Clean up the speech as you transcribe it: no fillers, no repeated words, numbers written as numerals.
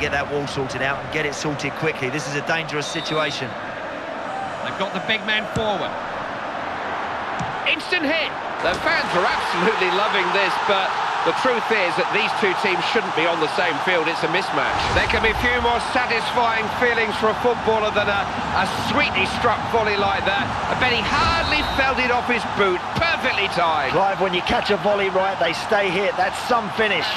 get that wall sorted out and get it sorted quickly. This is a dangerous situation. They've got the big man forward. Instant hit. The fans are absolutely loving this, but the truth is that these two teams shouldn't be on the same field. It's a mismatch. There can be few more satisfying feelings for a footballer than a sweetly struck volley like that. I bet he hardly felt it off his boot. Perfectly timed. Clive, when you catch a volley right, they stay hit. That's some finish.